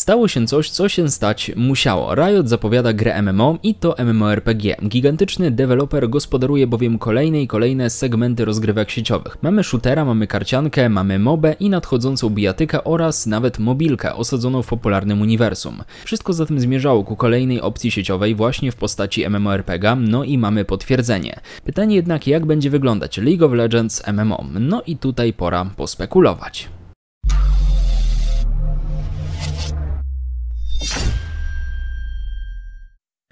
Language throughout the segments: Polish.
stało się coś, co się stać musiało. Riot zapowiada grę MMO i to MMORPG. Gigantyczny deweloper gospodaruje bowiem kolejne i kolejne segmenty rozgrywek sieciowych. Mamy shootera, mamy karciankę, mamy mobę i nadchodzącą bijatykę oraz nawet mobilkę osadzoną w popularnym uniwersum. Wszystko zatem zmierzało ku kolejnej opcji sieciowej właśnie w postaci MMORPG, no i mamy potwierdzenie. Pytanie jednak, jak będzie wyglądać League of Legends MMO? No i tutaj pora pospekulować.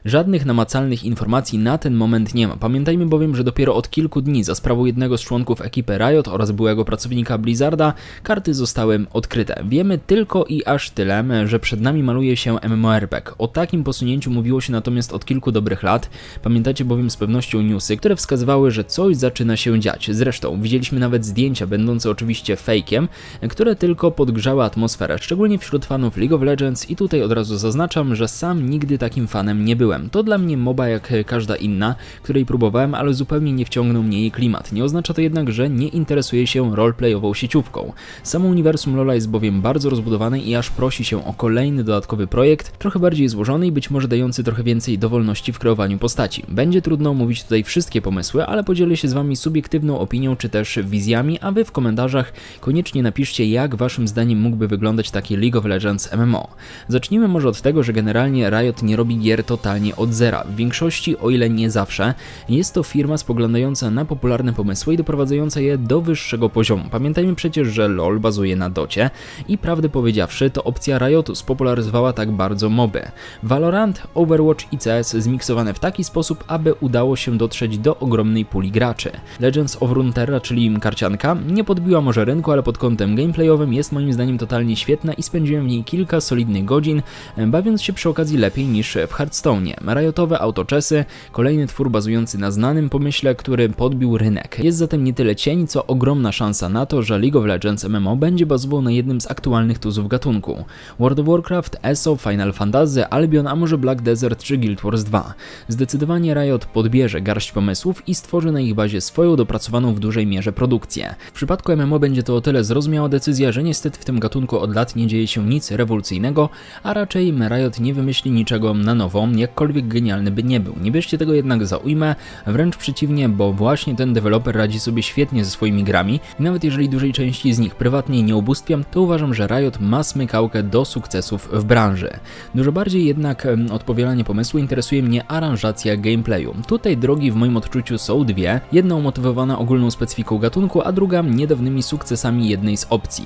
Żadnych namacalnych informacji na ten moment nie ma. Pamiętajmy bowiem, że dopiero od kilku dni za sprawą jednego z członków ekipy Riot oraz byłego pracownika Blizzarda karty zostały odkryte. Wiemy tylko i aż tyle, że przed nami maluje się MMORPG. O takim posunięciu mówiło się natomiast od kilku dobrych lat. Pamiętacie bowiem z pewnością newsy, które wskazywały, że coś zaczyna się dziać. Zresztą widzieliśmy nawet zdjęcia, będące oczywiście fejkiem, które tylko podgrzały atmosferę, szczególnie wśród fanów League of Legends i tutaj od razu zaznaczam, że sam nigdy takim fanem nie byłem. To dla mnie MOBA jak każda inna, której próbowałem, ale zupełnie nie wciągnął mnie jej klimat. Nie oznacza to jednak, że nie interesuje się roleplayową sieciówką. Samo uniwersum LoLa jest bowiem bardzo rozbudowane i aż prosi się o kolejny dodatkowy projekt, trochę bardziej złożony i być może dający trochę więcej dowolności w kreowaniu postaci. Będzie trudno mówić tutaj wszystkie pomysły, ale podzielę się z wami subiektywną opinią czy też wizjami, a wy w komentarzach koniecznie napiszcie, jak waszym zdaniem mógłby wyglądać taki League of Legends MMO. Zacznijmy może od tego, że generalnie Riot nie robi gier totalnie od zera. W większości, o ile nie zawsze, jest to firma spoglądająca na popularne pomysły i doprowadzająca je do wyższego poziomu. Pamiętajmy przecież, że LoL bazuje na Docie i prawdę powiedziawszy, to opcja Riotu spopularyzowała tak bardzo moby. Valorant, Overwatch i CS zmiksowane w taki sposób, aby udało się dotrzeć do ogromnej puli graczy. Legends of Runeterra, czyli karcianka, nie podbiła może rynku, ale pod kątem gameplayowym jest moim zdaniem totalnie świetna i spędziłem w niej kilka solidnych godzin, bawiąc się przy okazji lepiej niż w Hearthstone. Riotowe Auto Chessy, kolejny twór bazujący na znanym pomyśle, który podbił rynek. Jest zatem nie tyle cień, co ogromna szansa na to, że League of Legends MMO będzie bazował na jednym z aktualnych tuzów gatunku. World of Warcraft, ESO, Final Fantasy, Albion, a może Black Desert czy Guild Wars 2. Zdecydowanie Riot podbierze garść pomysłów i stworzy na ich bazie swoją dopracowaną w dużej mierze produkcję. W przypadku MMO będzie to o tyle zrozumiała decyzja, że niestety w tym gatunku od lat nie dzieje się nic rewolucyjnego, a raczej Riot nie wymyśli niczego na nowo, jakkolwiek genialny by nie był. Nie bierzcie tego jednak za ujmę, wręcz przeciwnie, bo właśnie ten deweloper radzi sobie świetnie ze swoimi grami i nawet jeżeli dużej części z nich prywatnie nie ubóstwiam, to uważam, że Riot ma smykałkę do sukcesów w branży. Dużo bardziej jednak od powielania pomysłu interesuje mnie aranżacja gameplayu. Tutaj drogi w moim odczuciu są dwie, jedna umotywowana ogólną specyfiką gatunku, a druga niedawnymi sukcesami jednej z opcji.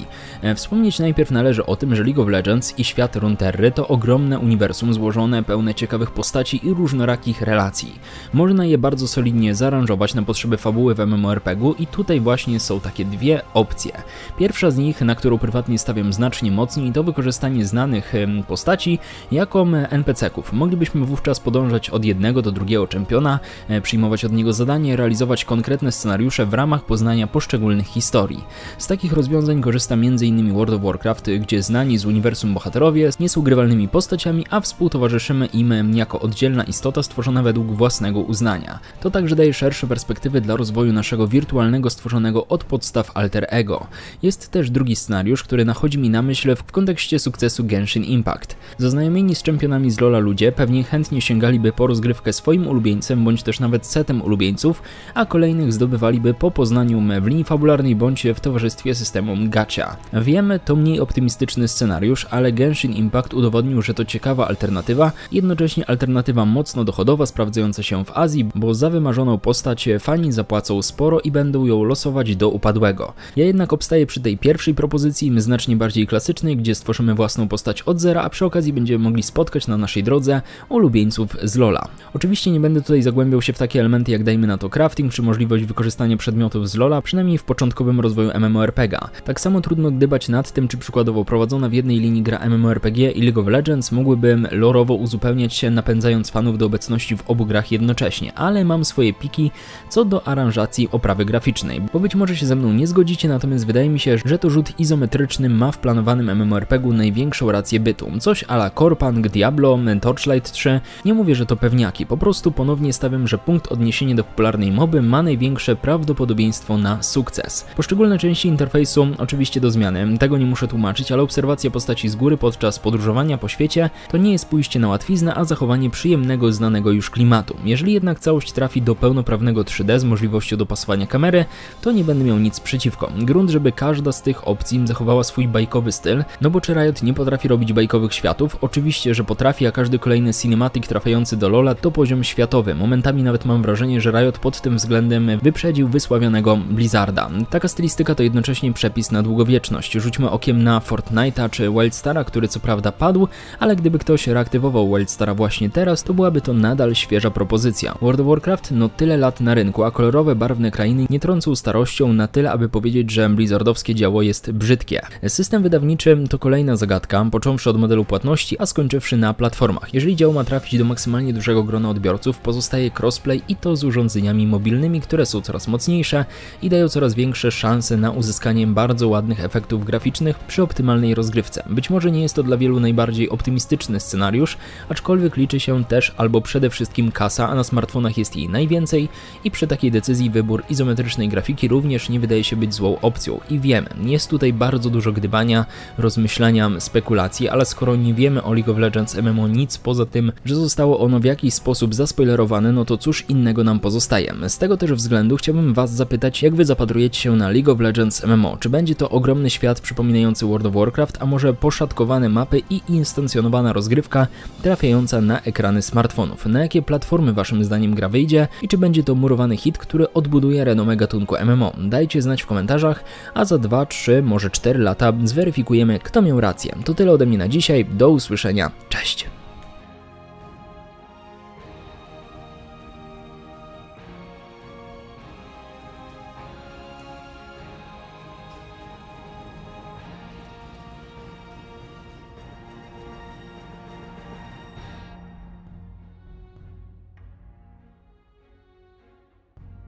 Wspomnieć najpierw należy o tym, że League of Legends i świat Runeterry to ogromne uniwersum złożone, pełne ciekawych postaci i różnorakich relacji. Można je bardzo solidnie zaaranżować na potrzeby fabuły w MMORPG-u i tutaj właśnie są takie dwie opcje. Pierwsza z nich, na którą prywatnie stawiam znacznie mocniej, to wykorzystanie znanych postaci jako NPC-ków. Moglibyśmy wówczas podążać od jednego do drugiego czempiona, przyjmować od niego zadanie, realizować konkretne scenariusze w ramach poznania poszczególnych historii. Z takich rozwiązań korzysta m.in. World of Warcraft, gdzie znani z uniwersum bohaterowie nie są grywalnymi postaciami, a współtowarzyszymy im jako oddzielna istota stworzona według własnego uznania. To także daje szersze perspektywy dla rozwoju naszego wirtualnego, stworzonego od podstaw alter ego. Jest też drugi scenariusz, który nachodzi mi na myśl w kontekście sukcesu Genshin Impact. Zaznajomieni z czempionami z LoLa ludzie pewnie chętnie sięgaliby po rozgrywkę swoim ulubieńcem, bądź też nawet setem ulubieńców, a kolejnych zdobywaliby po poznaniu w linii fabularnej, bądź w towarzystwie systemu Gacha. Wiemy, to mniej optymistyczny scenariusz, ale Genshin Impact udowodnił, że to ciekawa alternatywa, jednocześnie alternatywa mocno dochodowa, sprawdzająca się w Azji, bo za wymarzoną postać fani zapłacą sporo i będą ją losować do upadłego. Ja jednak obstaję przy tej pierwszej propozycji, znacznie bardziej klasycznej, gdzie stworzymy własną postać od zera, a przy okazji będziemy mogli spotkać na naszej drodze ulubieńców z LoLa. Oczywiście nie będę tutaj zagłębiał się w takie elementy jak, dajmy na to, crafting, czy możliwość wykorzystania przedmiotów z LoLa, przynajmniej w początkowym rozwoju MMORPG-a. Tak samo trudno gdybać nad tym, czy przykładowo prowadzona w jednej linii gra MMORPG i League of Legends mogłyby lorowo uzupełniać się na zachęcając fanów do obecności w obu grach jednocześnie, ale mam swoje piki co do aranżacji oprawy graficznej, bo być może się ze mną nie zgodzicie, natomiast wydaje mi się, że to rzut izometryczny ma w planowanym MMORPG-u największą rację bytu. Coś a la Korpang, Diablo, Torchlight 3, nie mówię, że to pewniaki, po prostu ponownie stawiam, że punkt odniesienia do popularnej moby ma największe prawdopodobieństwo na sukces. Poszczególne części interfejsu oczywiście do zmiany, tego nie muszę tłumaczyć, ale obserwacja postaci z góry podczas podróżowania po świecie to nie jest pójście na łatwiznę, a zachowanie przyjemnego, znanego już klimatu. Jeżeli jednak całość trafi do pełnoprawnego 3D z możliwością dopasowania kamery, to nie będę miał nic przeciwko. Grunt, żeby każda z tych opcji zachowała swój bajkowy styl, no bo czy Riot nie potrafi robić bajkowych światów? Oczywiście, że potrafi, a każdy kolejny cinematic trafiający do LoLa to poziom światowy. Momentami nawet mam wrażenie, że Riot pod tym względem wyprzedził wysławionego Blizzarda. Taka stylistyka to jednocześnie przepis na długowieczność. Rzućmy okiem na Fortnite'a czy Wildstara, który co prawda padł, ale gdyby ktoś reaktywował Wildstara właśnie teraz, to byłaby to nadal świeża propozycja. World of Warcraft no tyle lat na rynku, a kolorowe, barwne krainy nie trącą starością na tyle, aby powiedzieć, że blizzardowskie dzieło jest brzydkie. System wydawniczy to kolejna zagadka, począwszy od modelu płatności, a skończywszy na platformach. Jeżeli dzieło ma trafić do maksymalnie dużego grona odbiorców, pozostaje crossplay i to z urządzeniami mobilnymi, które są coraz mocniejsze i dają coraz większe szanse na uzyskanie bardzo ładnych efektów graficznych przy optymalnej rozgrywce. Być może nie jest to dla wielu najbardziej optymistyczny scenariusz, aczkolwiek liczy się też albo przede wszystkim kasa, a na smartfonach jest jej najwięcej i przy takiej decyzji wybór izometrycznej grafiki również nie wydaje się być złą opcją. I wiemy, jest tutaj bardzo dużo gdybania, rozmyślania, spekulacji, ale skoro nie wiemy o League of Legends MMO nic poza tym, że zostało ono w jakiś sposób zaspoilerowane, no to cóż innego nam pozostaje. Z tego też względu chciałbym was zapytać, jak wy zapatrujecie się na League of Legends MMO. Czy będzie to ogromny świat przypominający World of Warcraft, a może poszatkowane mapy i instancjonowana rozgrywka trafiająca na ekrany smartfonów? Na jakie platformy waszym zdaniem gra wyjdzie i czy będzie to murowany hit, który odbuduje renomę gatunku MMO? Dajcie znać w komentarzach, a za 2, 3, może 4 lata zweryfikujemy, kto miał rację. To tyle ode mnie na dzisiaj, do usłyszenia, cześć!